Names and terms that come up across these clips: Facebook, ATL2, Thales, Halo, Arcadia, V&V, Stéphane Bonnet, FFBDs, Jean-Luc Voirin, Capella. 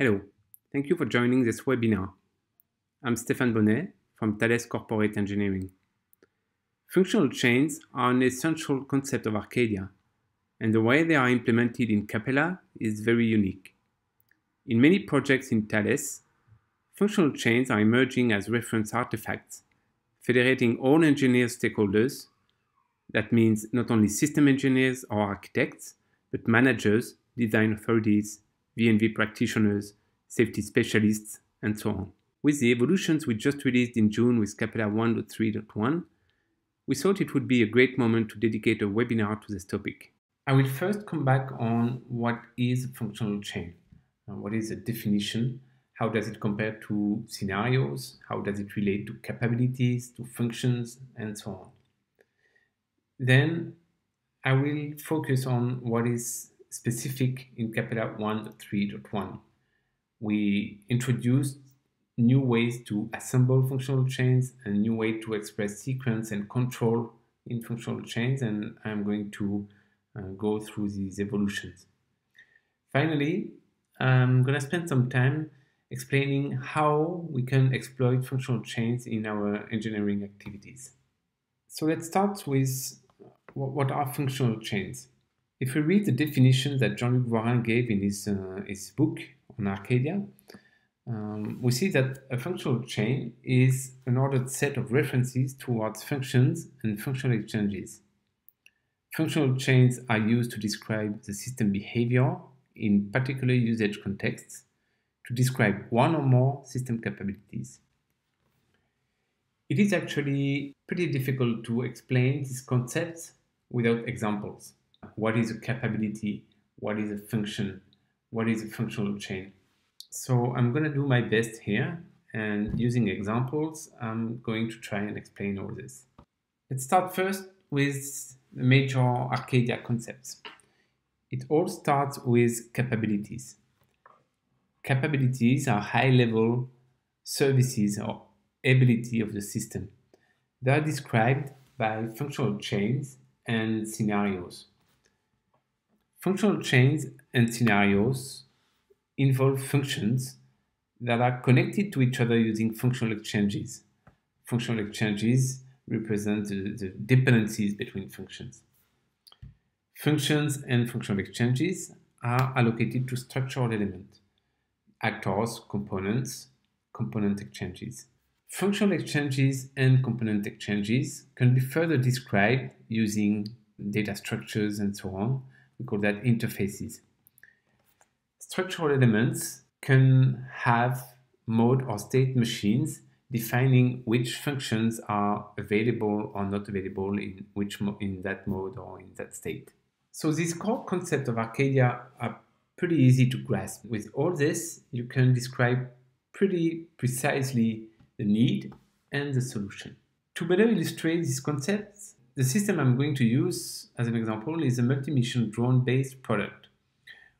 Hello, thank you for joining this webinar. I'm Stéphane Bonnet from Thales Corporate Engineering. Functional chains are an essential concept of Arcadia, and the way they are implemented in Capella is very unique. In many projects in Thales, functional chains are emerging as reference artifacts, federating all engineer stakeholders. That means not only system engineers or architects, but managers, design authorities, V&V practitioners, safety specialists, and so on. With the evolutions we just released in June with Capella 1.3.1, we thought it would be a great moment to dedicate a webinar to this topic. I will first come back on what is a functional chain, what is the definition, how does it compare to scenarios, how does it relate to capabilities, to functions, and so on. Then I will focus on what is specific in Capella 1.3.1. We introduced new ways to assemble functional chains, a new way to express sequence and control in functional chains, and I'm going to go through these evolutions. Finally, I'm going to spend some time explaining how we can exploit functional chains in our engineering activities. So let's start with what are functional chains. If we read the definition that Jean-Luc Voirin gave in his book on Arcadia, we see that a functional chain is an ordered set of references towards functions and functional exchanges. Functional chains are used to describe the system behavior in particular usage contexts, to describe one or more system capabilities. It is actually pretty difficult to explain these concepts without examples. What is a capability? What is a function? What is a functional chain? So I'm going to do my best here, and using examples, I'm going to try and explain all this. Let's start first with the major Arcadia concepts. It all starts with capabilities. Capabilities are high-level services or ability of the system. They are described by functional chains and scenarios. Functional chains and scenarios involve functions that are connected to each other using functional exchanges. Functional exchanges represent the dependencies between functions. Functions and functional exchanges are allocated to structural elements, actors, components, component exchanges. Functional exchanges and component exchanges can be further described using data structures and so on. We call that interfaces. Structural elements can have mode or state machines defining which functions are available or not available in that mode or in that state. So these core concepts of Arcadia are pretty easy to grasp. With all this, you can describe pretty precisely the need and the solution. To better illustrate these concepts, the system I'm going to use as an example is a multi-mission drone-based product.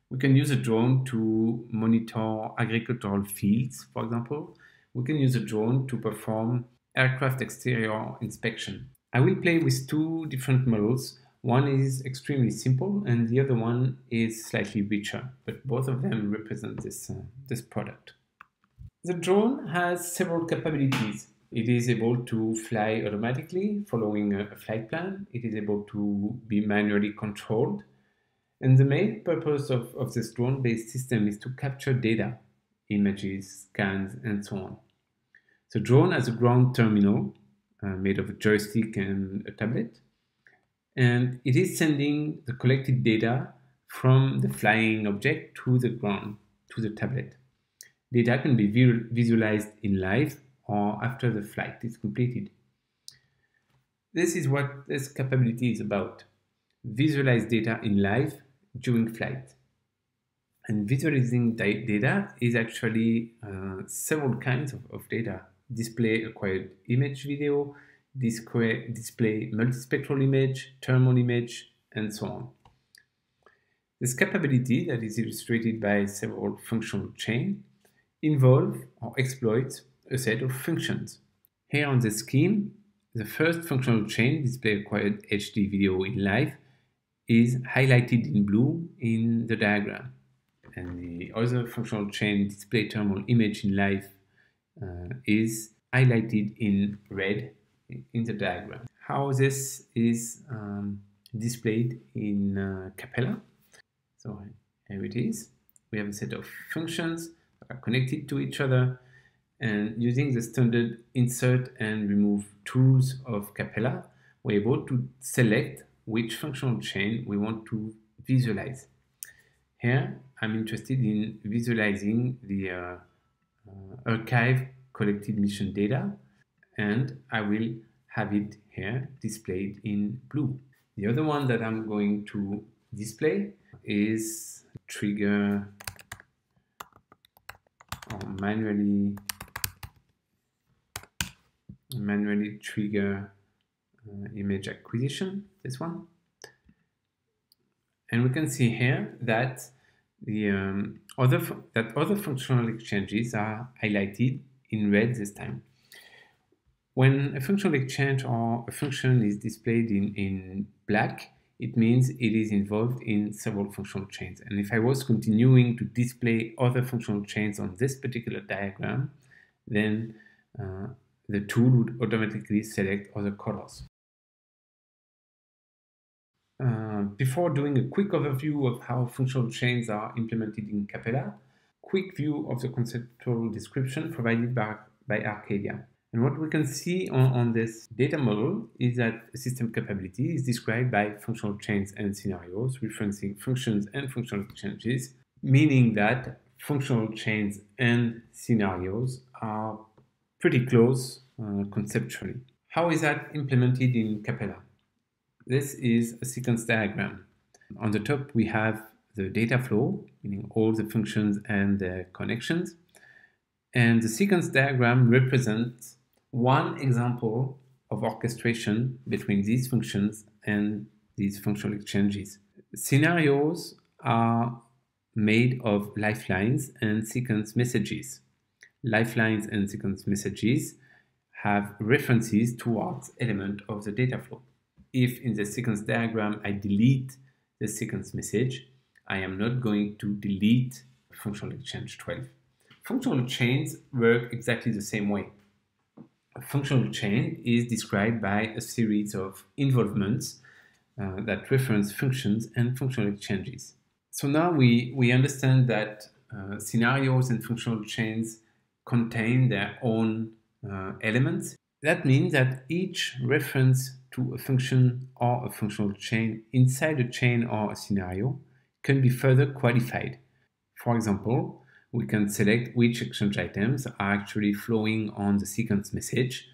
We can use a drone to monitor agricultural fields, for example. We can use a drone to perform aircraft exterior inspection. I will play with two different models. One is extremely simple and the other one is slightly richer, but both of them represent this product. The drone has several capabilities. It is able to fly automatically following a flight plan. It is able to be manually controlled. And the main purpose of this drone-based system is to capture data, images, scans, and so on. The drone has a ground terminal made of a joystick and a tablet. And it is sending the collected data from the flying object to the ground, to the tablet. Data can be visualized in live or after the flight is completed. This is what this capability is about. Visualize data in live during flight. And visualizing data is actually several kinds of data. Display acquired image video, display multispectral image, thermal image, and so on. This capability that is illustrated by several functional chains involve or exploit a set of functions. Here on the scheme, the first functional chain, display acquired HD video in live, is highlighted in blue in the diagram. And the other functional chain, display thermal image in life, is highlighted in red in the diagram. How this is displayed in Capella. So here it is. We have a set of functions that are connected to each other, and using the standard insert and remove tools of Capella, we're able to select which functional chain we want to visualize. Here, I'm interested in visualizing the archive collected mission data, and I will have it here displayed in blue. The other one that I'm going to display is trigger or manually trigger image acquisition, this one. And we can see here that the other functional exchanges are highlighted in red this time. When a functional exchange or a function is displayed in black, it means it is involved in several functional chains. And if I was continuing to display other functional chains on this particular diagram, then the tool would automatically select other colors. Before doing a quick overview of how functional chains are implemented in Capella, quick view of the conceptual description provided by Arcadia. And what we can see on this data model is that system capability is described by functional chains and scenarios, referencing functions and functional exchanges, meaning that functional chains and scenarios are pretty close conceptually. How is that implemented in Capella? This is a sequence diagram. On the top, we have the data flow, meaning all the functions and the connections. And the sequence diagram represents one example of orchestration between these functions and these functional exchanges. Scenarios are made of lifelines and sequence messages. Lifelines and sequence messages have references towards element of the data flow. If in the sequence diagram I delete the sequence message, I am not going to delete functional exchange 12. Functional chains work exactly the same way. A functional chain is described by a series of involvements that reference functions and functional exchanges. So now we understand that scenarios and functional chains contain their own elements. That means that each reference to a function or a functional chain inside a chain or a scenario can be further qualified. For example, we can select which exchange items are actually flowing on the sequence message,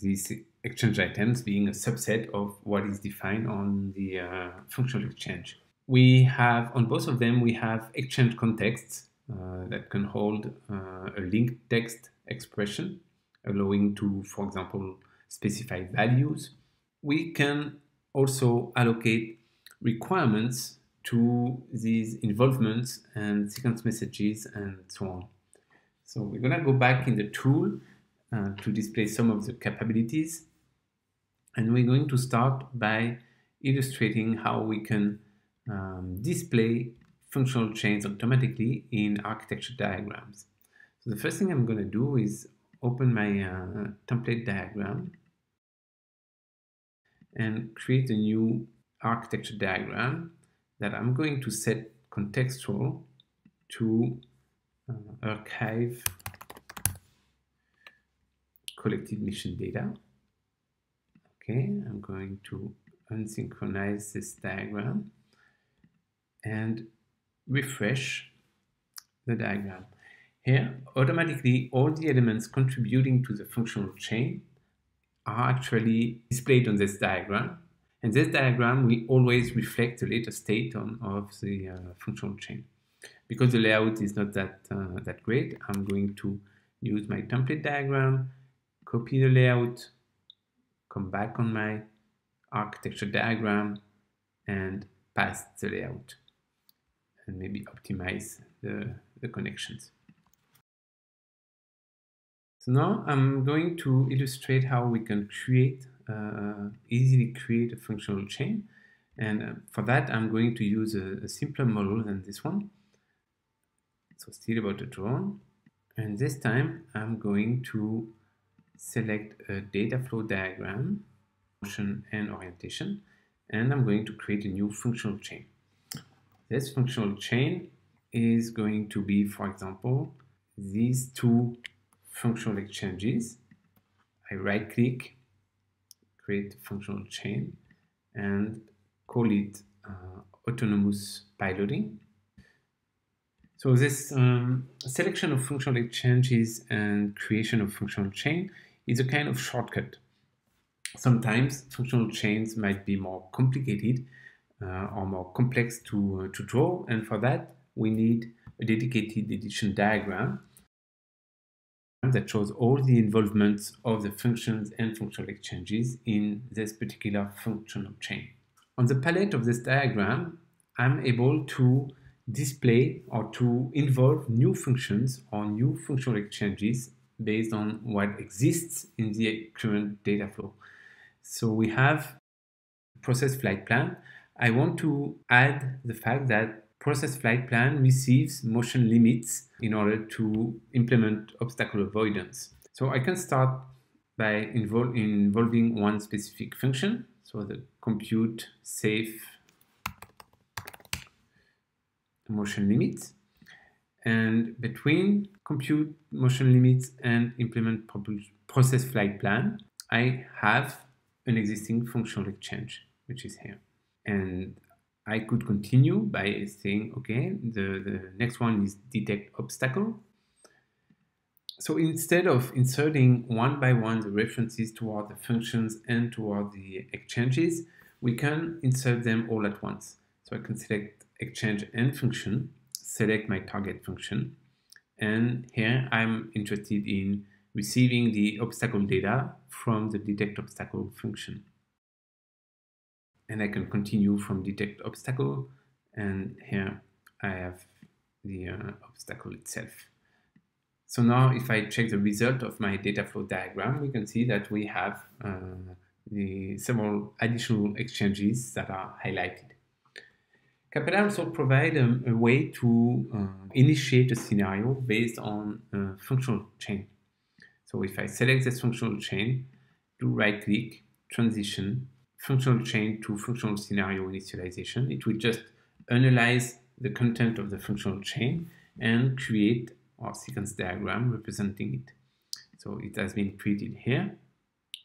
these exchange items being a subset of what is defined on the functional exchange. We have, on both of them, we have exchange contexts that can hold a linked text expression, allowing to, for example, specify values. We can also allocate requirements to these involvements and sequence messages and so on. So we're going to go back in the tool to display some of the capabilities. And we're going to start by illustrating how we can display functional chains automatically in architecture diagrams. So the first thing I'm going to do is open my template diagram and create a new architecture diagram that I'm going to set contextual to archive collected mission data. Okay, I'm going to unsynchronize this diagram and refresh the diagram. Here, automatically, all the elements contributing to the functional chain are actually displayed on this diagram, and this diagram will always reflect the latest state of the functional chain. Because the layout is not that great, I'm going to use my template diagram, copy the layout, come back on my architecture diagram, and paste the layout, and maybe optimize the connections. So now I'm going to illustrate how we can create, easily create a functional chain. And for that, I'm going to use a simpler model than this one. So still about the drone. And this time I'm going to select a data flow diagram, motion and orientation, and I'm going to create a new functional chain. This functional chain is going to be, for example, these two functional exchanges. I right click, create functional chain, and call it autonomous piloting. So this selection of functional exchanges and creation of functional chain is a kind of shortcut. Sometimes functional chains might be more complicated or more complex to draw, and for that we need a dedicated edition diagram that shows all the involvements of the functions and functional exchanges in this particular functional chain. On the palette of this diagram, I'm able to display or to involve new functions or new functional exchanges based on what exists in the current data flow. So we have process flight plan. I want to add the fact that process flight plan receives motion limits in order to implement obstacle avoidance. So I can start by involving one specific function. So the compute safe motion limits, and between compute motion limits and implement process flight plan, I have an existing functional exchange, which is here. And I could continue by saying, okay, the next one is detect obstacle. So instead of inserting one by one the references toward the functions and toward the exchanges, we can insert them all at once. So I can select exchange and function, select my target function, and here I'm interested in receiving the obstacle data from the detect obstacle function. And I can continue from detect obstacle, and here I have the obstacle itself. So now if I check the result of my data flow diagram, we can see that we have the several additional exchanges that are highlighted. Capella also provides a way to initiate a scenario based on a functional chain. So if I select this functional chain, do right click, transition, functional chain to functional scenario initialization, it will just analyze the content of the functional chain and create our sequence diagram representing it. So it has been created here,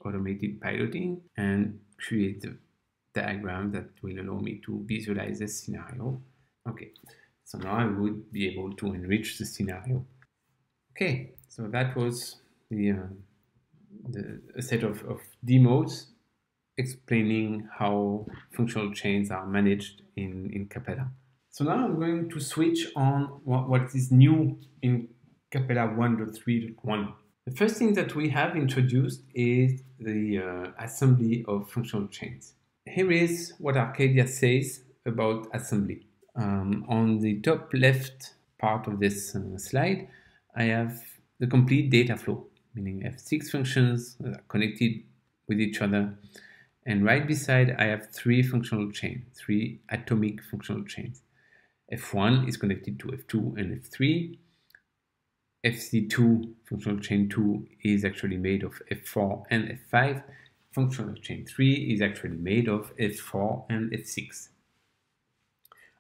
automated piloting, and create the diagram that will allow me to visualize this scenario. Okay, so now I would be able to enrich the scenario. Okay, so that was a set of demos explaining how functional chains are managed in Capella. So now I'm going to switch on what is new in Capella 1.3.1. The first thing that we have introduced is the assembly of functional chains. Here is what Arcadia says about assembly. On the top left part of this slide, I have the complete data flow, meaning I have 6 functions that are connected with each other. And right beside, I have 3 functional chains, 3 atomic functional chains. F1 is connected to F2 and F3. FC2, functional chain 2, is actually made of F4 and F5. Functional chain 3 is actually made of F4 and F6.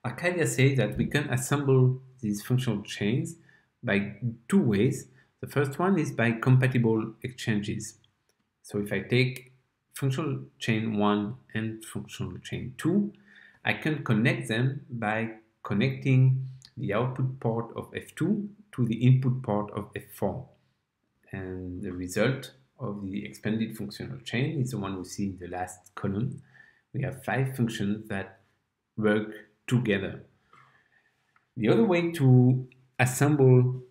Arcadia says that we can assemble these functional chains by 2 ways. The first one is by compatible exchanges. So if I take functional chain 1 and functional chain 2, I can connect them by connecting the output port of F2 to the input port of F4. And the result of the expanded functional chain is the one we see in the last column. We have 5 functions that work together. The other way to assemble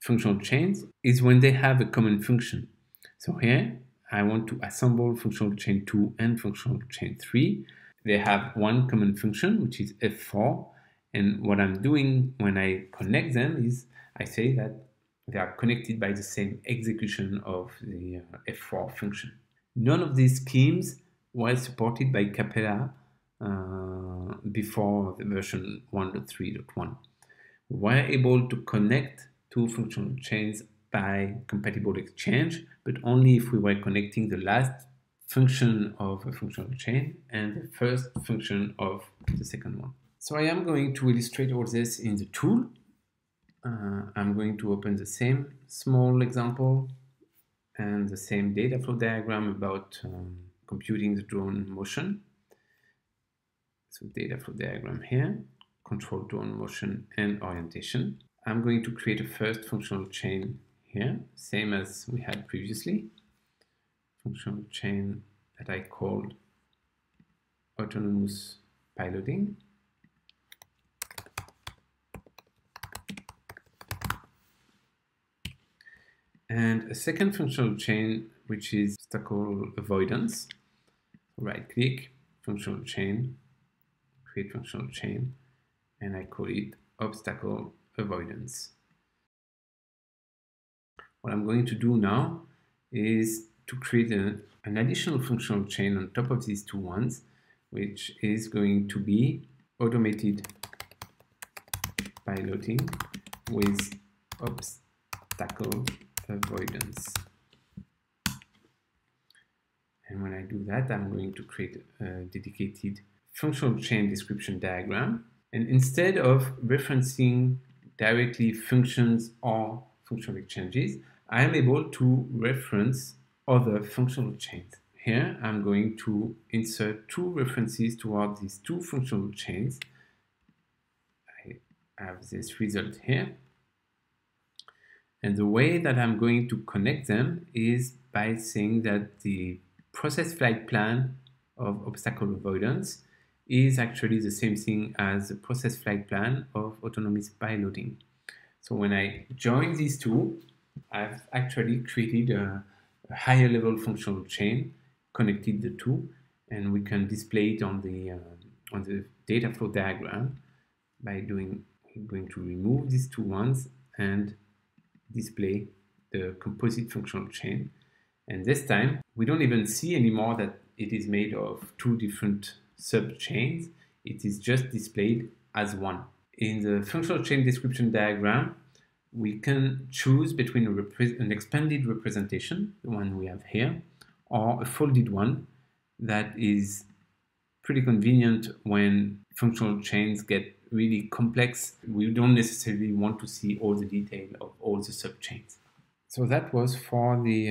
functional chains is when they have a common function. So here, I want to assemble functional chain 2 and functional chain 3. They have one common function, which is F4. And what I'm doing when I connect them is I say that they are connected by the same execution of the F4 function. None of these schemes was supported by Capella before the version 1.3.1. we were able to connect two functional chains by compatible exchange, but only if we were connecting the last function of a functional chain and the first function of the second one. So I am going to illustrate all this in the tool. I'm going to open the same small example and the same data flow diagram about computing the drone motion. So data flow diagram here, control drone motion and orientation. I'm going to create a first functional chain here, same as we had previously. Functional chain that I called autonomous piloting. And a second functional chain, which is obstacle avoidance. Right click, functional chain, create functional chain, and I call it obstacle avoidance. What I'm going to do now is to create an additional functional chain on top of these two ones, which is going to be automated piloting with obstacle avoidance. And when I do that, I'm going to create a dedicated functional chain description diagram. And instead of referencing directly functions or functional exchanges, I am able to reference other functional chains. Here, I'm going to insert two references toward these two functional chains. I have this result here. And the way that I'm going to connect them is by saying that the process flight plan of obstacle avoidance is actually the same thing as the process flight plan of autonomous piloting. So when I join these two, I've actually created a higher level functional chain, connected the two, and we can display it on the data flow diagram by doing. I'm going to remove these two ones and display the composite functional chain. And this time, we don't even see anymore that it is made of two different subchains. It is just displayed as one. In the functional chain description diagram, we can choose between an expanded representation, the one we have here, or a folded one that is pretty convenient when functional chains get really complex. We don't necessarily want to see all the detail of all the subchains. So that was for the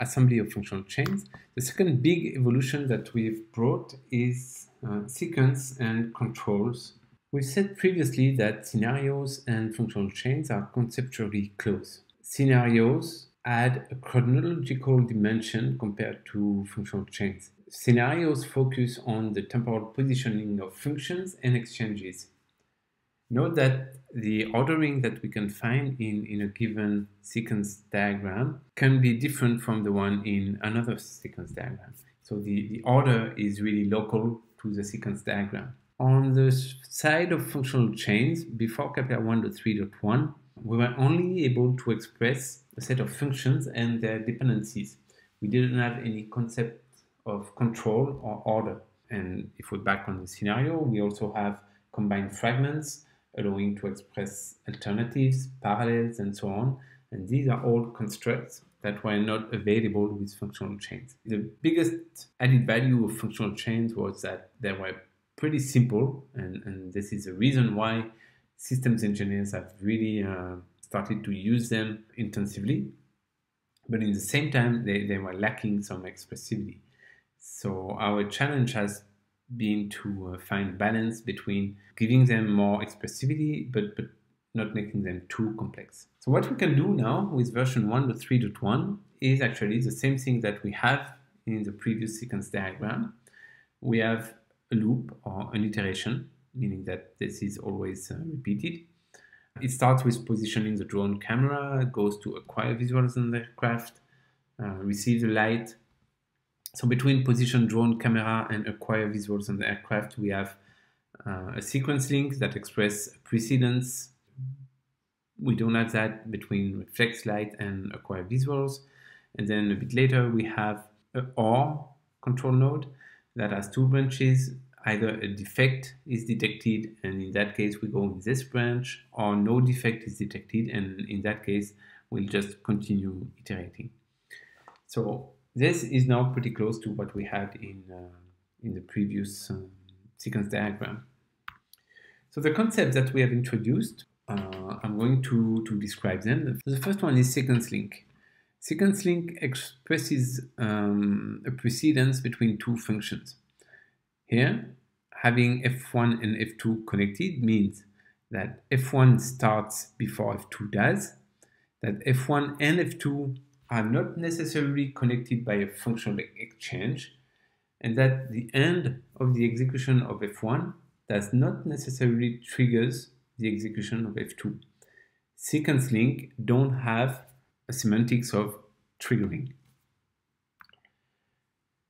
assembly of functional chains. The second big evolution that we've brought is sequence and controls. We said previously that scenarios and functional chains are conceptually close. Scenarios add a chronological dimension compared to functional chains. Scenarios focus on the temporal positioning of functions and exchanges. Note that the ordering that we can find in a given sequence diagram can be different from the one in another sequence diagram. So the order is really local to the sequence diagram. On the side of functional chains, before Capella 1.3.1, we were only able to express a set of functions and their dependencies. We didn't have any concept of control or order. And if we're back on the scenario, we also have combined fragments, allowing to express alternatives, parallels, and so on. And these are all constructs that were not available with functional chains. The biggest added value of functional chains was that they were pretty simple, and this is the reason why systems engineers have really started to use them intensively, but in the same time they were lacking some expressivity. So our challenge has been to find balance between giving them more expressivity but not making them too complex. So what we can do now with version 1.3.1 is actually the same thing that we have in the previous sequence diagram. We have a loop or an iteration, meaning that this is always repeated. It starts with positioning the drone camera, goes to acquire visuals on the aircraft, receive the light. So between position drone camera and acquire visuals on the aircraft, we have a sequence link that expresses precedence. We don't have that between reflex light and acquire visuals. And then a bit later, we have an OR control node that has two branches, either a defect is detected, and in that case we go in this branch, or no defect is detected, and in that case we'll just continue iterating. So this is now pretty close to what we had in the previous sequence diagram. So the concepts that we have introduced, I'm going to describe them. The first one is sequence link. Sequence link expresses a precedence between two functions. Here, having f1 and f2 connected means that f1 starts before f2 does, that f1 and f2 are not necessarily connected by a functional exchange, and that the end of the execution of f1 does not necessarily triggers the execution of f2. Sequence link don't have a semantics of triggering.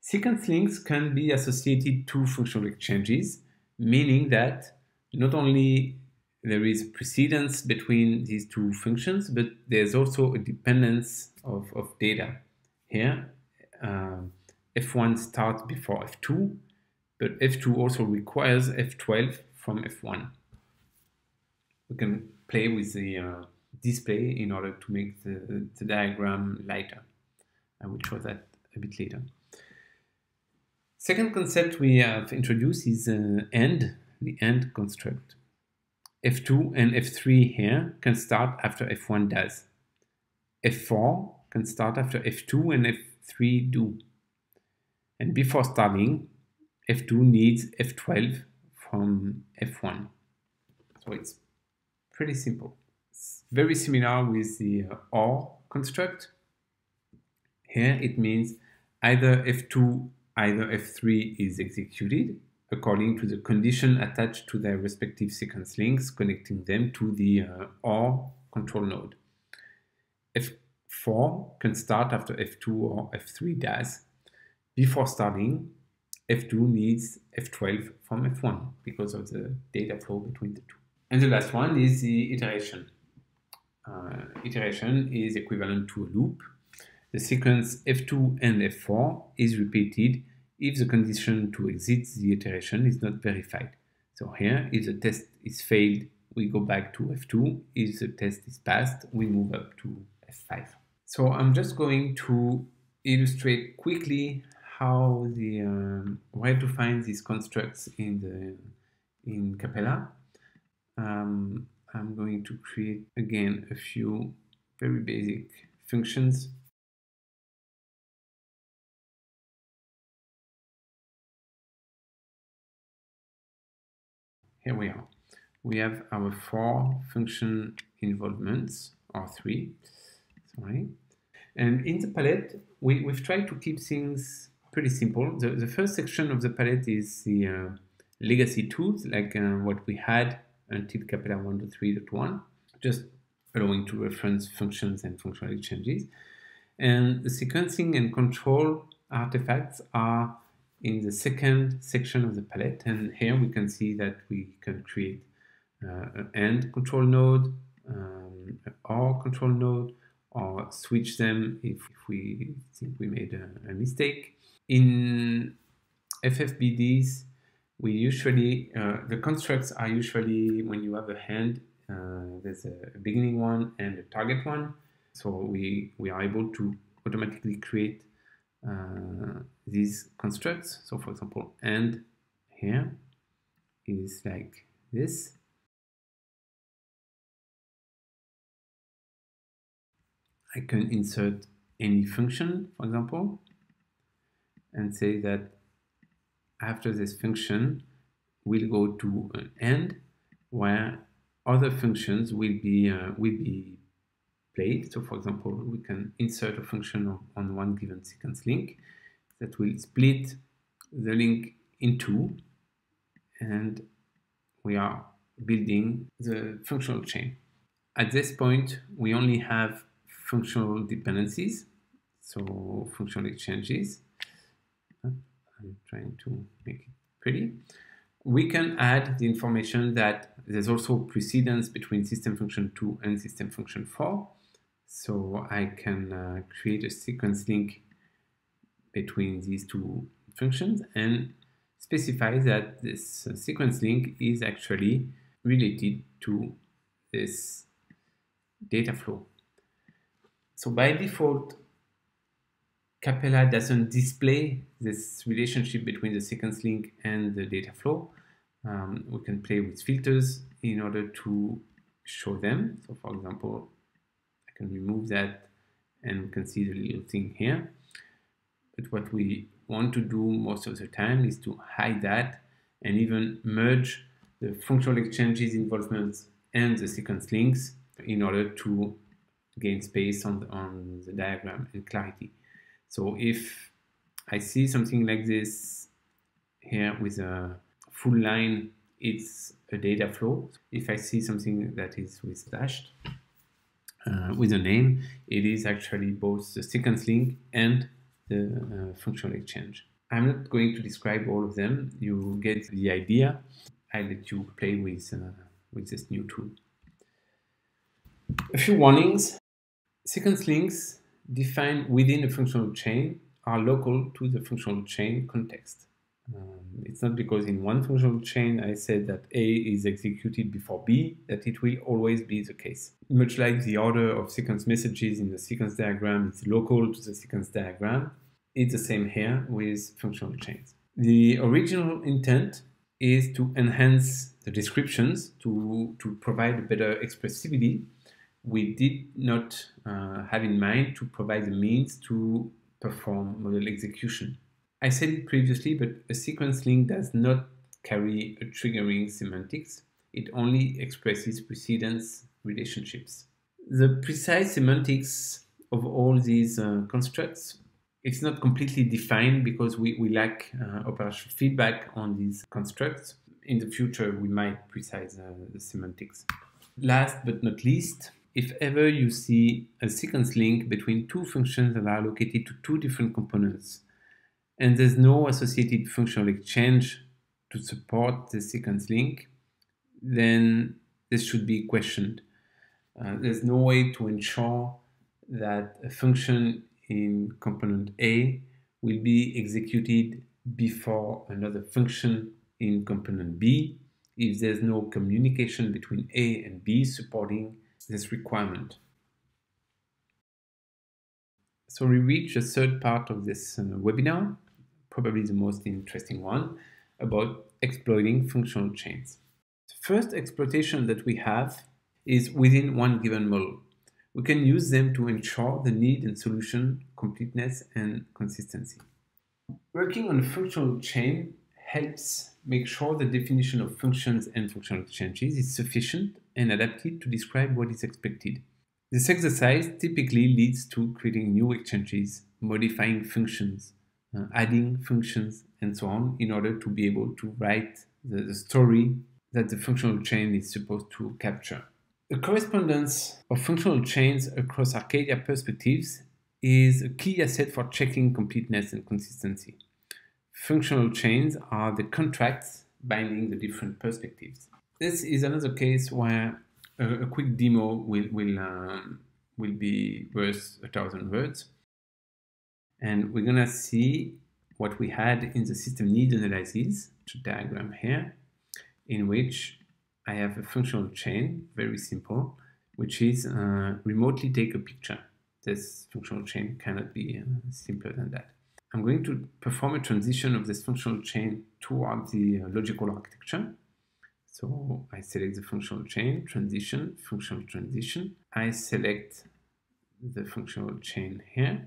Sequence links can be associated to functional exchanges, meaning that not only there is precedence between these two functions, but there's also a dependence of data. Here, f1 starts before f2, but f2 also requires f12 from f1. We can play with the display in order to make the diagram lighter. I will show that a bit later. Second concept we have introduced is the end construct. f2 and f3 here can start after f1 does. f4 can start after f2 and f3 do. And before starting, f2 needs f12 from f1. So it's pretty simple. It's very similar with the OR construct. Here it means either f2, either f3 is executed according to the condition attached to their respective sequence links connecting them to the OR control node. f4 can start after f2 or f3 does. Before starting, f2 needs f12 from f1 because of the data flow between the two. And the last one is the iteration. Iteration is equivalent to a loop. The sequence f2 and f4 is repeated if the condition to exit the iteration is not verified. So here, if the test is failed, we go back to f2. If the test is passed, we move up to f5. So I'm just going to illustrate quickly how the where to find these constructs in Capella. I'm going to create again a few very basic functions. Here we are. We have our four function involvements, or three, sorry. And in the palette, we've tried to keep things pretty simple. The first section of the palette is the legacy tools, like what we had until Capella 1.3.1, just allowing to reference functions and functional exchanges. And the sequencing and control artifacts are in the second section of the palette, and here we can see that we can create an AND control node, an OR control node, or switch them if we think we made a mistake. In FFBDs, we usually, the constructs are usually, when you have a hand, there's a beginning one and a target one. So we are able to automatically create these constructs. So for example, and here is like this. I can insert any function, for example, and say that after this function, we'll go to an end where other functions will be played. So for example, we can insert a function on one given sequence link that will split the link in two, and we are building the functional chain. At this point, we only have functional dependencies, so functional exchanges. I'm trying to make it pretty. We can add the information that there's also precedence between system function 2 and system function 4. So I can create a sequence link between these two functions and specifies that this sequence link is actually related to this data flow. So by default, Capella doesn't display this relationship between the sequence link and the data flow. We can play with filters in order to show them. So for example, I can remove that and we can see the little thing here. But what we want to do most of the time is to hide that and even merge the functional exchanges involvements and the sequence links in order to gain space on the diagram and clarity. So if I see something like this here with a full line, it's a data flow. If I see something that is with dashed, with a name, it is actually both the sequence link and the functional exchange. I'm not going to describe all of them. You get the idea. I let you play with this new tool. A few warnings. Sequence links defined within a functional chain are local to the functional chain context. It's not because in one functional chain I said that A is executed before B that it will always be the case. Much like the order of sequence messages in the sequence diagram is local to the sequence diagram, it's the same here with functional chains. The original intent is to enhance the descriptions to provide better expressivity. We did not have in mind to provide the means to perform model execution. I said it previously, but a sequence link does not carry a triggering semantics. It only expresses precedence relationships. The precise semantics of all these constructs, it's not completely defined because we lack operational feedback on these constructs. In the future, we might precise the semantics. Last but not least, if ever you see a sequence link between two functions that are allocated to two different components, and there's no associated functional exchange to support the sequence link, then this should be questioned. There's no way to ensure that a function in component A will be executed before another function in component B if there's no communication between A and B supporting this requirement. So we reach the third part of this webinar, probably the most interesting one, about exploiting functional chains. The first exploitation that we have is within one given model. We can use them to ensure the need and solution completeness and consistency. Working on a functional chain helps make sure the definition of functions and functional exchanges is sufficient and adapted to describe what is expected. This exercise typically leads to creating new exchanges, modifying functions, adding functions, and so on, in order to be able to write the story that the functional chain is supposed to capture. The correspondence of functional chains across Arcadia perspectives is a key asset for checking completeness and consistency. Functional chains are the contracts binding the different perspectives. This is another case where a quick demo will be worth 1,000 words. And we're going to see what we had in the system need analysis, the diagram here, in which I have a functional chain, very simple, which is remotely take a picture. This functional chain cannot be simpler than that. I'm going to perform a transition of this functional chain toward the logical architecture. So I select the functional chain, transition, functional transition. I select the functional chain here,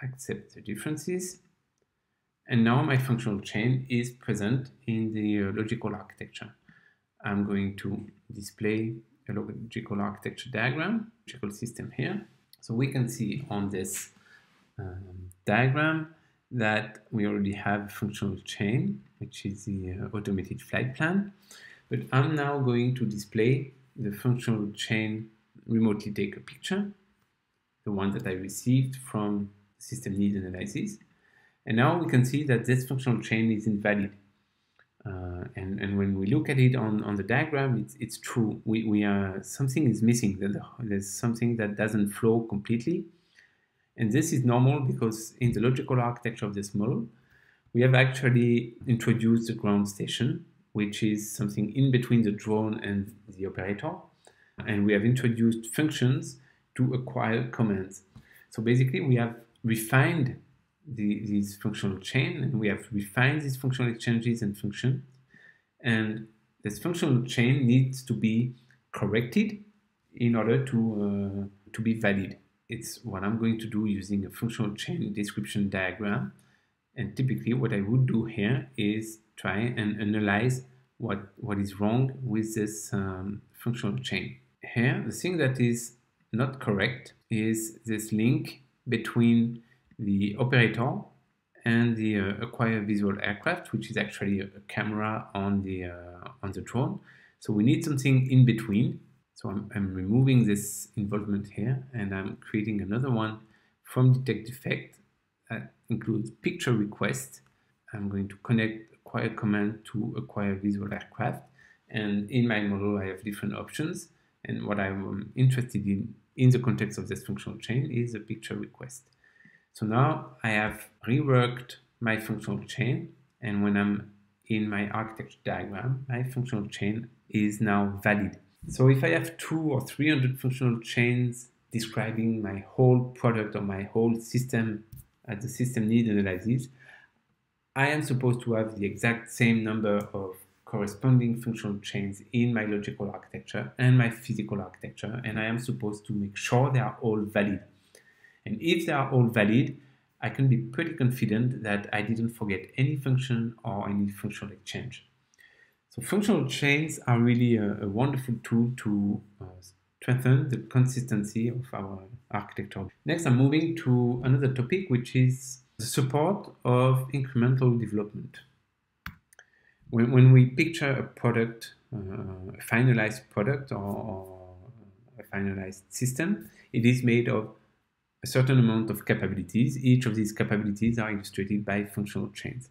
accept the differences. And now my functional chain is present in the logical architecture. I'm going to display a logical architecture diagram, logical system here. So we can see on this diagram that we already have a functional chain, which is the automated flight plan. But I'm now going to display the functional chain remotely take a picture, the one that I received from system need analysis. And now we can see that this functional chain is invalid. And when we look at it on the diagram, it's true. Something is missing. There's something that doesn't flow completely. And this is normal because in the logical architecture of this model, we have actually introduced the ground station, which is something in between the drone and the operator. And we have introduced functions to acquire commands. So basically, we have refined this functional chain, and we have refined these functional exchanges and functions. And this functional chain needs to be corrected in order to be valid. It's what I'm going to do using a functional chain description diagram. And typically what I would do here is try and analyze what is wrong with this functional chain. Here, the thing that is not correct is this link between the operator and the acquire visual aircraft, which is actually a camera on the drone. So we need something in between. So I'm removing this involvement here, and I'm creating another one from detect defect that includes picture request. I'm going to connect acquire command to acquire visual aircraft, and in my model I have different options, and what I'm interested in the context of this functional chain is a picture request. So now I have reworked my functional chain, and when I'm in my architecture diagram, my functional chain is now valid. So if I have 200 or 300 functional chains describing my whole product or my whole system at the system need analysis, I am supposed to have the exact same number of corresponding functional chains in my logical architecture and my physical architecture, and I am supposed to make sure they are all valid. And if they are all valid, I can be pretty confident that I didn't forget any function or any functional exchange. So functional chains are really a wonderful tool to strengthen the consistency of our architecture. Next, I'm moving to another topic, which is the support of incremental development. When we picture a product, a finalized product or a finalized system, it is made of a certain amount of capabilities. Each of these capabilities are illustrated by functional chains.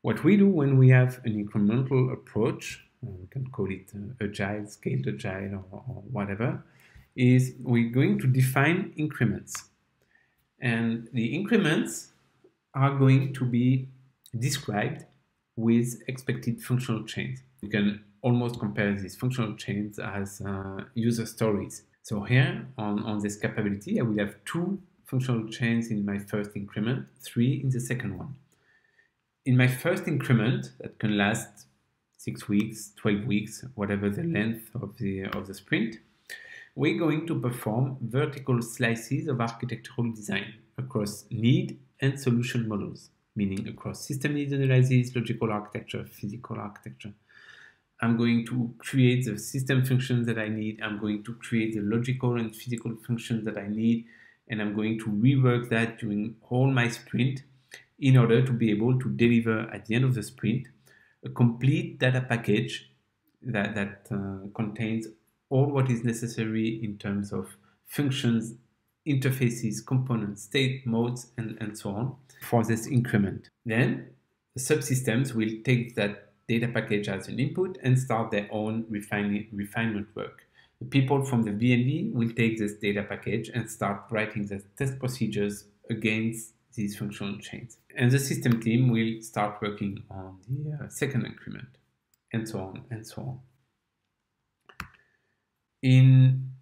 What we do when we have an incremental approach, we can call it agile, scaled agile, or whatever, is we're going to define increments. And the increments are going to be described with expected functional chains. You can almost compare these functional chains as user stories. So here, on this capability, I will have 2 functional chains in my first increment, 3 in the second one. In my first increment, that can last 6 weeks, 12 weeks, whatever the length of the sprint, we're going to perform vertical slices of architectural design across need and solution models, meaning across system needs analysis, logical architecture, physical architecture. I'm going to create the system functions that I need. I'm going to create the logical and physical functions that I need. And I'm going to rework that during all my sprint in order to be able to deliver at the end of the sprint a complete data package that contains all what is necessary in terms of functions, interfaces, components, state, modes, and so on for this increment. Then the subsystems will take that data package as an input and start their own refinement work. The people from the VND will take this data package and start writing the test procedures against these functional chains. And the system team will start working on the second increment, and so on and so on. In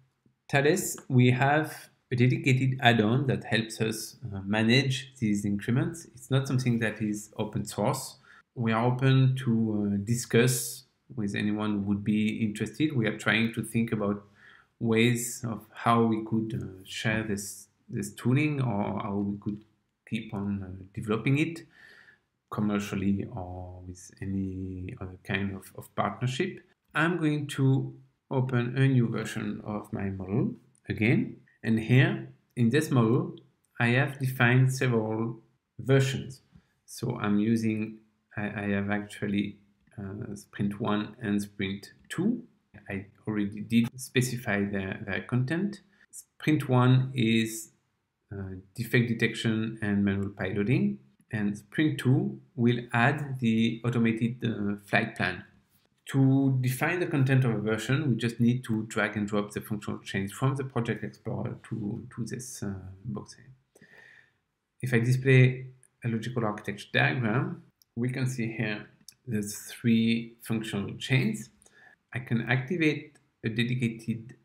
Thales, we have a dedicated add-on that helps us manage these increments. It's not something that is open source. We are open to discuss with anyone who would be interested. We are trying to think about ways of how we could share this tooling, or how we could keep on developing it commercially or with any other kind of partnership. I'm going to open a new version of my model again. And here in this model, I have defined several versions. So I'm using I have actually sprint 1 and sprint 2. I already did specify their content. Sprint 1 is defect detection and manual piloting, and sprint 2 will add the automated flight plan. To define the content of a version, we just need to drag and drop the functional chains from the Project Explorer to this box here. If I display a logical architecture diagram, we can see here there's three functional chains. I can activate a dedicated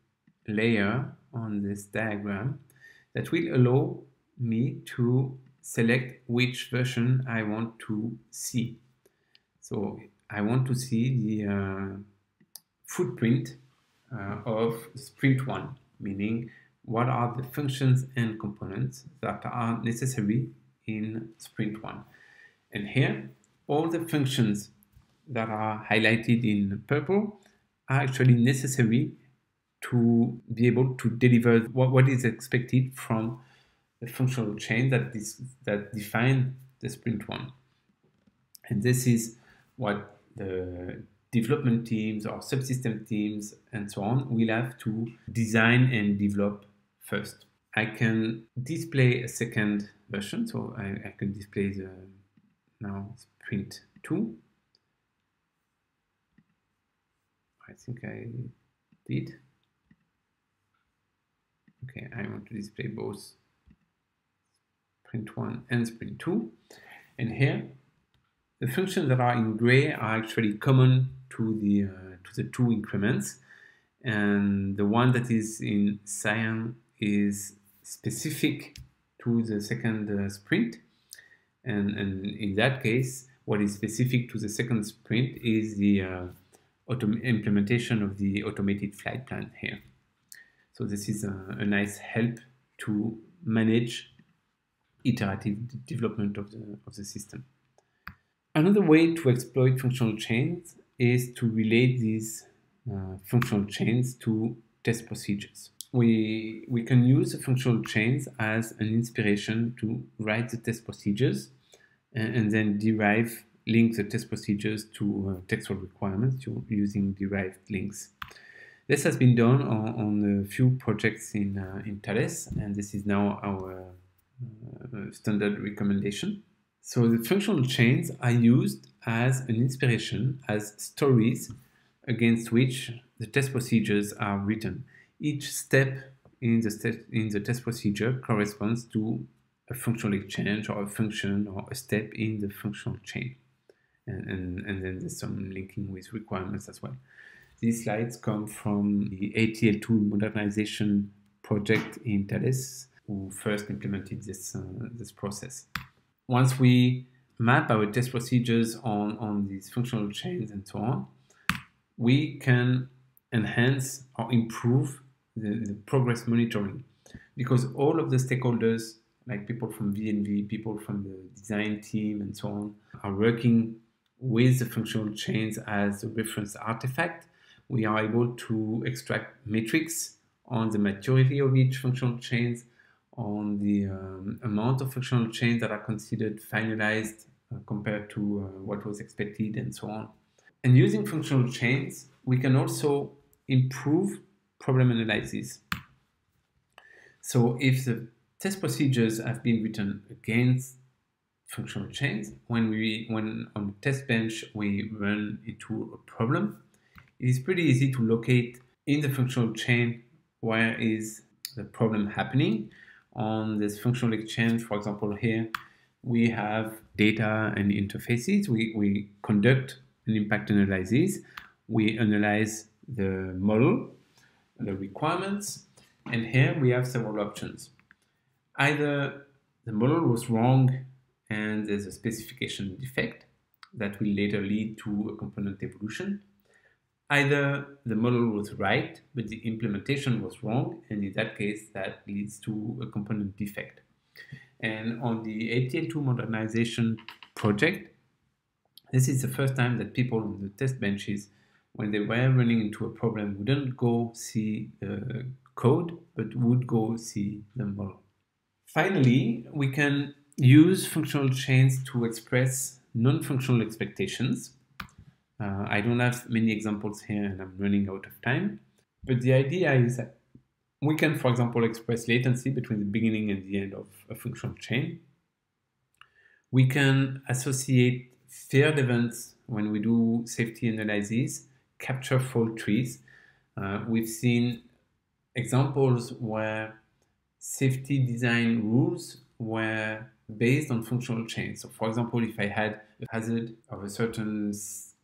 layer on this diagram that will allow me to select which version I want to see. So I want to see the footprint of sprint one, meaning what are the functions and components that are necessary in sprint one. And here, all the functions that are highlighted in purple are actually necessary to be able to deliver what is expected from the functional chain that define the sprint one. And this is what the development teams or subsystem teams and so on will have to design and develop first. I can display a second version, so I can display the now sprint 2. I think I did. Okay, I want to display both sprint 1 and sprint 2. And here, the functions that are in gray are actually common to the two increments, and the one that is in cyan is specific to the second sprint. And in that case, what is specific to the second sprint is the implementation of the automated flight plan here. So this is a nice help to manage iterative development of the system. Another way to exploit functional chains is to relate these functional chains to test procedures. We can use the functional chains as an inspiration to write the test procedures and then link the test procedures to textual requirements using derived links. This has been done on a few projects in Thales, and this is now our standard recommendation. So the functional chains are used as an inspiration, as stories against which the test procedures are written. Each step in the test procedure corresponds to a functional exchange or a function or a step in the functional chain. And then there's some linking with requirements as well. These slides come from the ATL2 modernization project in Thales, who first implemented this process. Once we map our test procedures on these functional chains and so on, we can enhance or improve the progress monitoring, because all of the stakeholders, like people from V&V, people from the design team and so on, are working with the functional chains as a reference artifact. We are able to extract metrics on the maturity of each functional chains, on the amount of functional chains that are considered finalized compared to what was expected and so on. And using functional chains, we can also improve problem analysis. So if the test procedures have been written against functional chains, when on the test bench we run into a problem, it is pretty easy to locate in the functional chain where is the problem happening. On this functional exchange, for example, here we have data and interfaces. We conduct an impact analysis. We analyze the model, the requirements, and here we have several options. Either the model was wrong and there's a specification defect that will later lead to a component evolution. Either the model was right, but the implementation was wrong, and in that case, that leads to a component defect. And on the ATL2 modernization project, this is the first time that people on the test benches, when they were running into a problem, wouldn't go see the code, but would go see the model. Finally, we can use functional chains to express non-functional expectations. I don't have many examples here and I'm running out of time, but the idea is that we can, for example, express latency between the beginning and the end of a functional chain. We can associate failed events when we do safety analyses, capture fault trees. We've seen examples where safety design rules were based on functional chains. So for example, if I had a hazard of a certain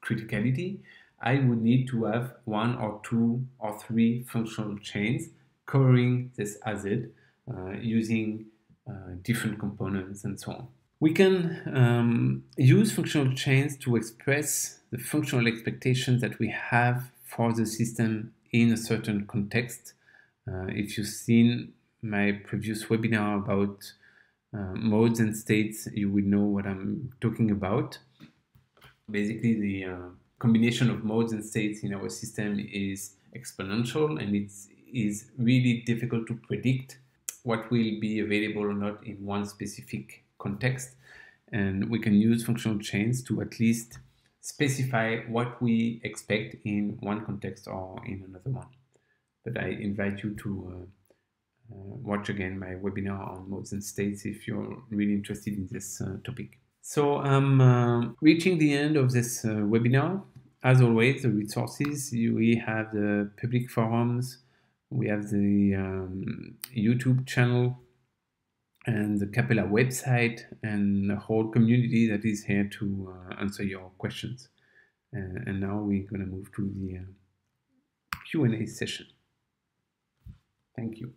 criticality, I would need to have one or two or three functional chains covering this hazard using different components and so on. We can use functional chains to express the functional expectations that we have for the system in a certain context. If you've seen my previous webinar about modes and states, you will know what I'm talking about. Basically, the combination of modes and states in our system is exponential, and it is really difficult to predict what will be available or not in one specific context. And we can use functional chains to at least specify what we expect in one context or in another one. But I invite you to watch again my webinar on modes and states if you're really interested in this topic. So I'm reaching the end of this webinar. As always, the resources, we have the public forums, we have the YouTube channel and the Capella website and the whole community that is here to answer your questions. And now we're going to move to the Q&A session. Thank you.